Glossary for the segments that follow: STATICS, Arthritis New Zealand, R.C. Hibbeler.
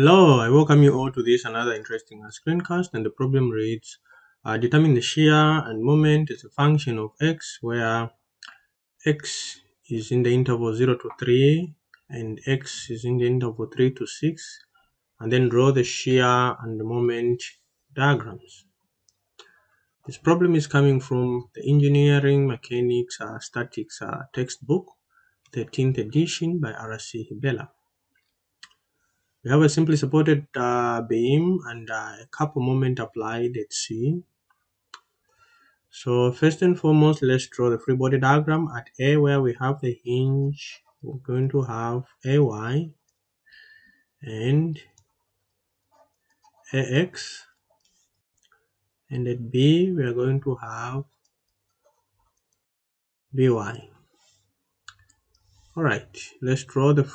Hello, I welcome you all to this another interesting screencast, and the problem reads, determine the shear and moment as a function of x, where x is in the interval 0 to 3 and x is in the interval 3 to 6, and then draw the shear and the moment diagrams. This problem is coming from the Engineering Mechanics Statics textbook, 13th edition by R.C. Hibbeler. We have a simply supported beam and a couple moment applied at C. So first and foremost, let's draw the free body diagram at A, where we have the hinge. We're going to have AY and AX, and at B we are going to have BY. All right, let's draw the.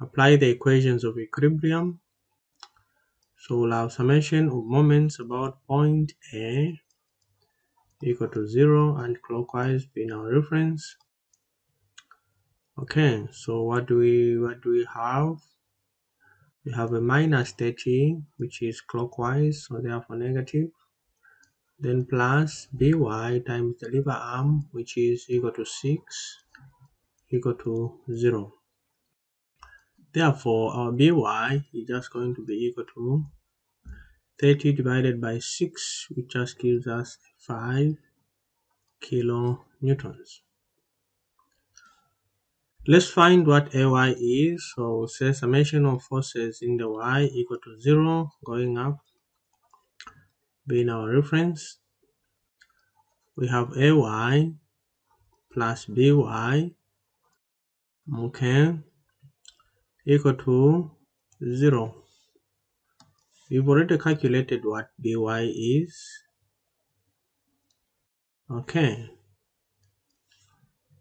Apply the equations of equilibrium. So we'll have summation of moments about point A equal to 0 and clockwise being our reference. Okay, so what do we have? We have a minus 30, which is clockwise, so therefore negative. Then plus BY times the lever arm, which is equal to 6 equal to 0. Therefore, our BY is just going to be equal to 30 divided by 6, which just gives us 5 kilonewtons. Let's find what AY is. So we'll say summation of forces in the Y equal to 0, going up, being our reference. We have AY plus BY, okay, equal to 0. We've already calculated what BY is. Okay,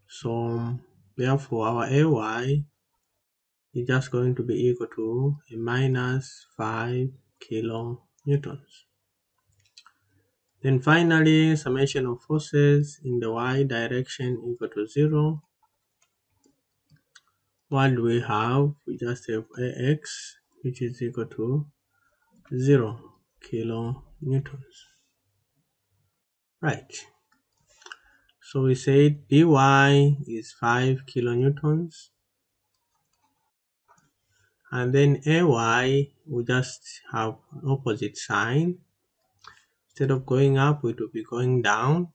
so therefore our AY is just going to be equal to a minus 5 kilonewtons. Then finally, summation of forces in the Y direction equal to 0. What do we have? We just have AX, which is equal to 0 kilonewtons. Right. So we said BY is 5 kilonewtons. And then AY, we just have an opposite sign. Instead of going up, it will be going down.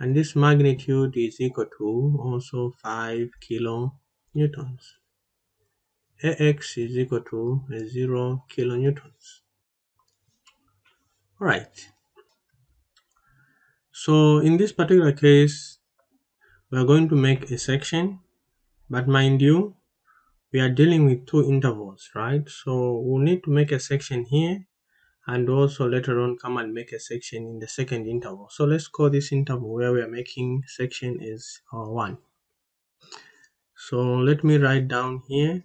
And this magnitude is equal to also 5 kilonewtons. AX is equal to 0 kilonewtons. All right. So in this particular case, we are going to make a section, but mind you, we are dealing with two intervals, right? So we'll need to make a section here, and also later on come and make a section in the second interval. So let's call this interval where we are making section is R1. So let me write down here.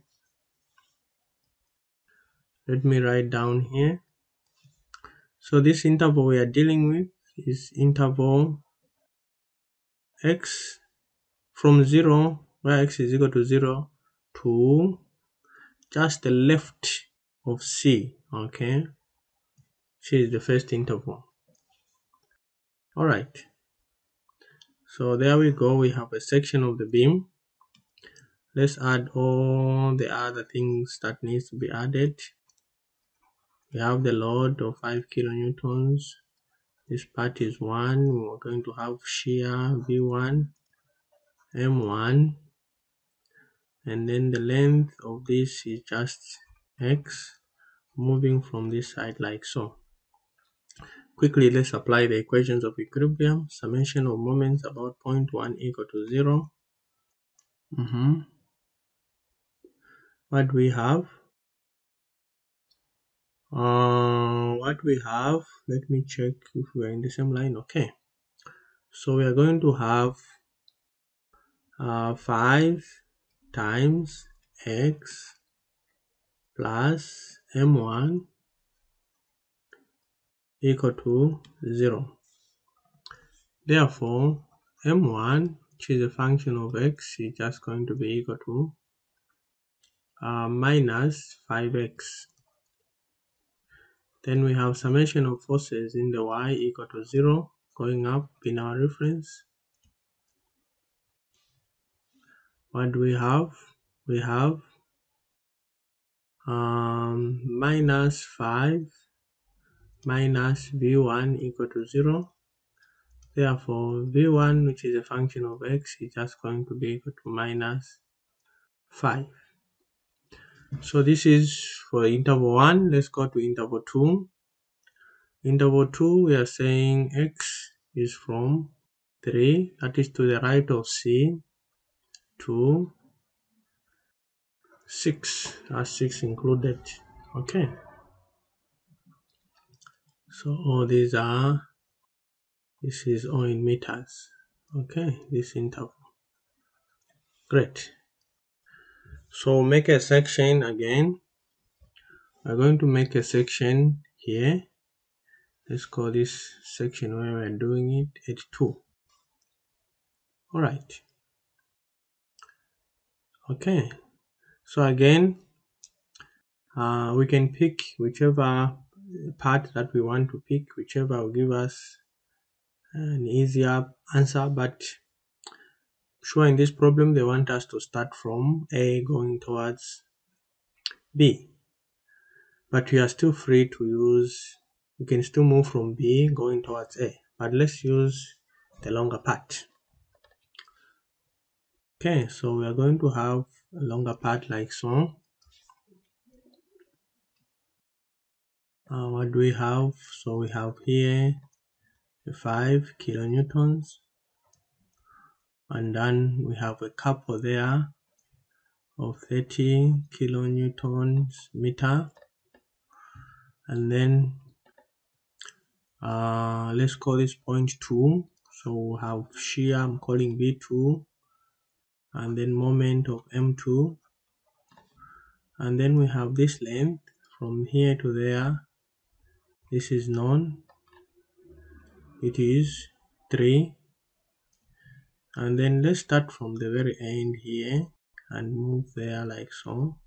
So this interval we are dealing with is interval x from 0, where x is equal to 0, to just the left of C. Okay, C is the first interval. All right, so there we go, we have a section of the beam. Let's add all the other things that needs to be added. We have the load of 5 kilonewtons. This part is 1. We're going to have shear V1, M1, and then the length of this is just X, moving from this side like so. Quickly, let's apply the equations of equilibrium. Summation of moments about point 1 equal to 0. What we have, let me check if we are in the same line. Okay, so we are going to have 5 times X plus M1 equal to 0. Therefore, M1, which is a function of X, is just going to be equal to minus 5x. Then we have summation of forces in the y equal to 0 going up in our reference. What do we have? We have minus 5 minus v1 equal to 0. Therefore, v1, which is a function of x, is just going to be equal to minus 5. So this is for interval 1. Let's go to interval 2. Interval 2, we are saying x is from 3, that is to the right of c, to 6, as 6 included. Okay. So all these are, this is all in meters. Okay, this interval. Great. So make a section again. We're going to make a section here. Let's call this section where we're doing it at 2. Alright. Okay. So again, we can pick whichever part that we want to pick, whichever will give us an easier answer, but sure, in this problem they want us to start from A going towards B, but we are still free to use, we can still move from B going towards A, but let's use the longer part. Okay, so we are going to have a longer part like so. What do we have? So we have here 5 kilonewtons, and then we have a couple there of 30 kilonewtons meter, and then let's call this point 2. So we'll have shear, I'm calling B2, and then moment of M2, and then we have this length from here to there. This is known, it is 3. And then let's start from the very end here and move there like so,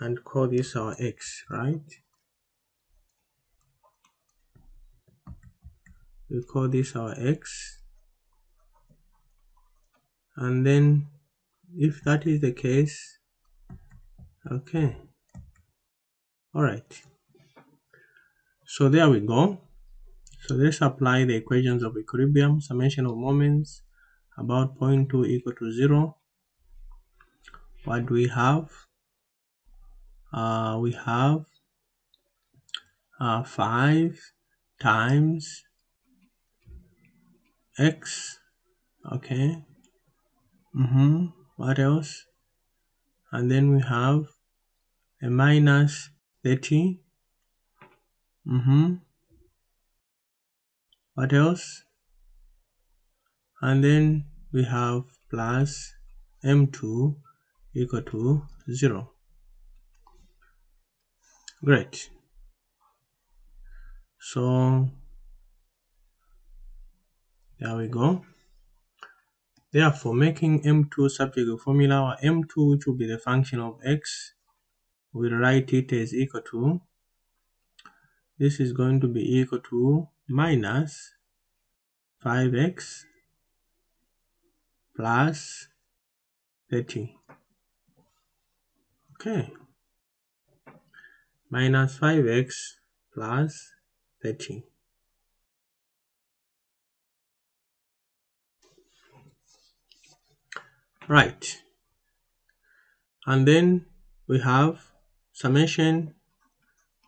and call this our x, right? We call this our x. And then if that is the case, okay, all right, so there we go. So let's apply the equations of equilibrium. Summation of moments about 0.2 equal to 0. What do we have? We have 5 times x. Okay. What else? And then we have a minus 30. What else? And then we have plus m2 equal to 0. Great. So there we go. Therefore, making m2 subject to formula, or m2, which will be the function of x, we write it as equal to, this is going to be equal to minus 5x plus 30. Okay, minus 5x plus 30. Right, and then we have summation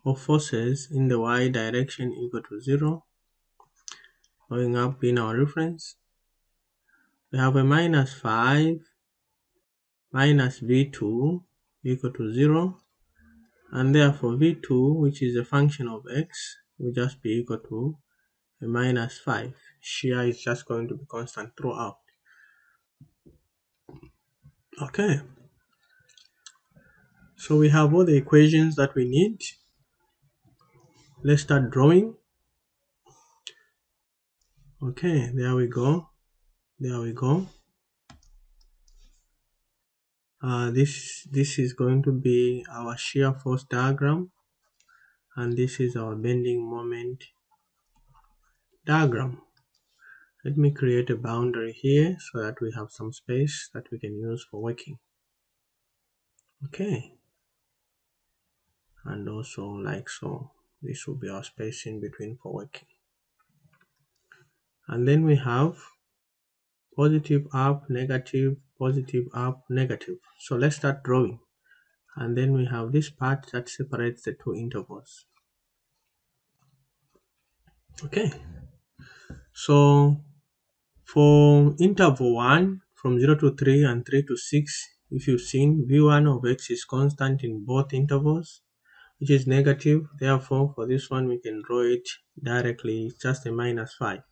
of forces in the y direction equal to 0 going up in our reference. We have a minus 5 minus v2 equal to 0, and therefore v2, which is a function of x, will just be equal to a minus 5. Shear is just going to be constant throughout. Okay, so we have all the equations that we need. Let's start drawing. Okay, there we go. this is going to be our shear force diagram, and this is our bending moment diagram. Let me create a boundary here so that we have some space that we can use for working. Okay, and also like so, this will be our space in between for working. And then we have positive up, negative, positive up, negative. So let's start drawing. And then we have this part that separates the two intervals. Okay, so for interval 1 from 0 to 3 and 3 to 6, if you've seen, v1 of x is constant in both intervals, which is negative. Therefore, for this one, we can draw it directly. It's just a -5.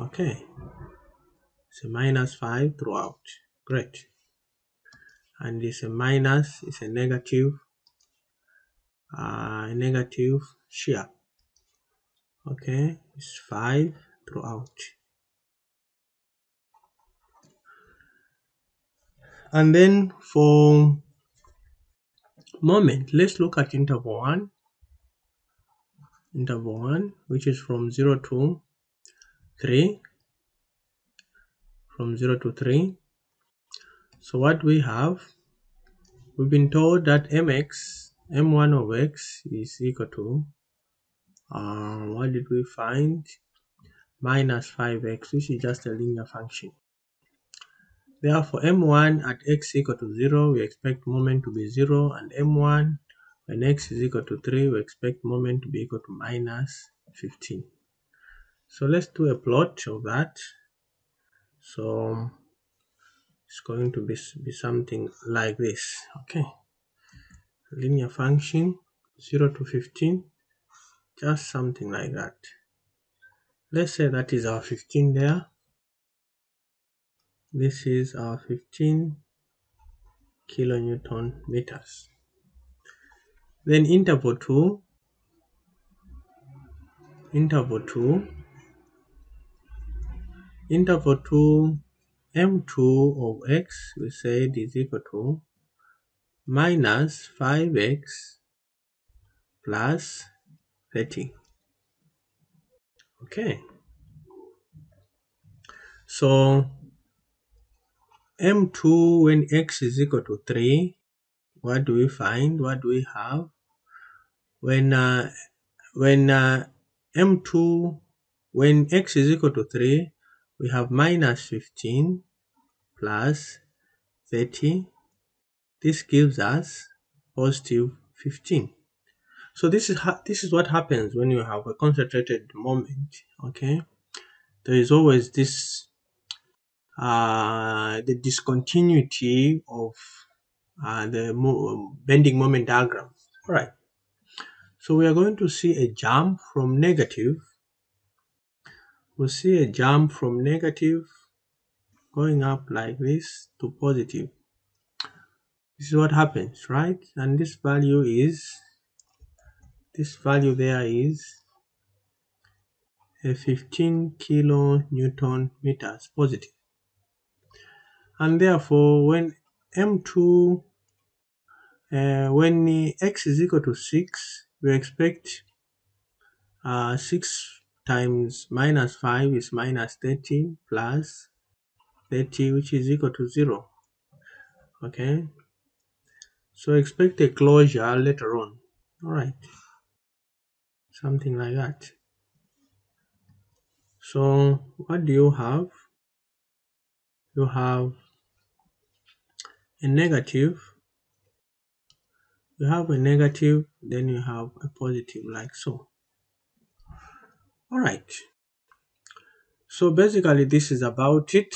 Okay, it's a -5 throughout. Great. And it's a minus, it's a negative shear. Okay, it's 5 throughout. And then for moment, let's look at interval 1. Interval 1, which is from 0 to 3. From 0 to 3. So what we have, we've been told that m1 of x is equal to, what did we find? -5x, which is just a linear function. Therefore, m1 at x equal to 0, we expect moment to be 0, and m1 when x is equal to 3, we expect moment to be equal to -15. So let's do a plot of that. So it's going to be something like this. Okay, linear function 0 to 15, just something like that. Let's say that is our 15 there. This is our 15 kilonewton meters. Then interval 2, m2 of x, we said is equal to -5x plus 30. Okay, so m2 when x is equal to 3, what do we find? What do we have? When x is equal to 3, we have -15 plus 30. This gives us positive 15. So this is what happens when you have a concentrated moment. Okay, there is always this the discontinuity of the bending moment diagram. All right, so we are going to see a jump from negative. We'll see a jump from negative going up like this to positive. This is what happens, right? And this value there is a 15 kilonewton meters positive. And therefore, when when x is equal to 6, we expect 6 times -5 is -30 plus 30, which is equal to 0. Okay, so expect a closure later on. All right, something like that. So what do you have? You have a negative, then you have a positive like so. All right, so basically this is about it.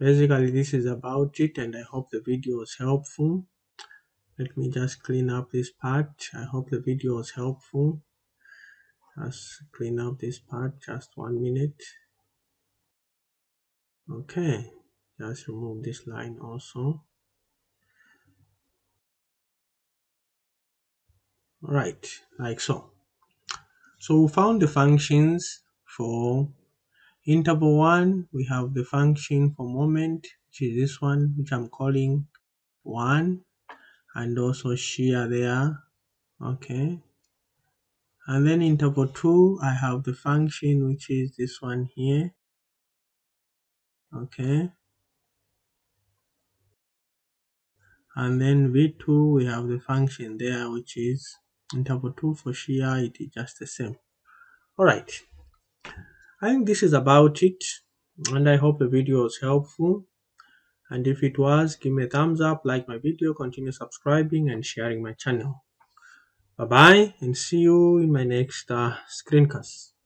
And I hope the video was helpful. Let me just clean up this part. Just clean up this part, just 1 minute. Okay, just remove this line also. All right, like so. So we found the functions for interval 1. We have the function for moment. which is this one, which I'm calling 1, and also shear there. Okay, and then interval 2, I have the function, which is this one here. Okay, and then v2, we have the function there, which is interval 2 for shear. It is just the same. All right, I think this is about it, and I hope the video was helpful. And if it was, give me a thumbs up, like my video, continue subscribing and sharing my channel. Bye bye, and see you in my next screencast.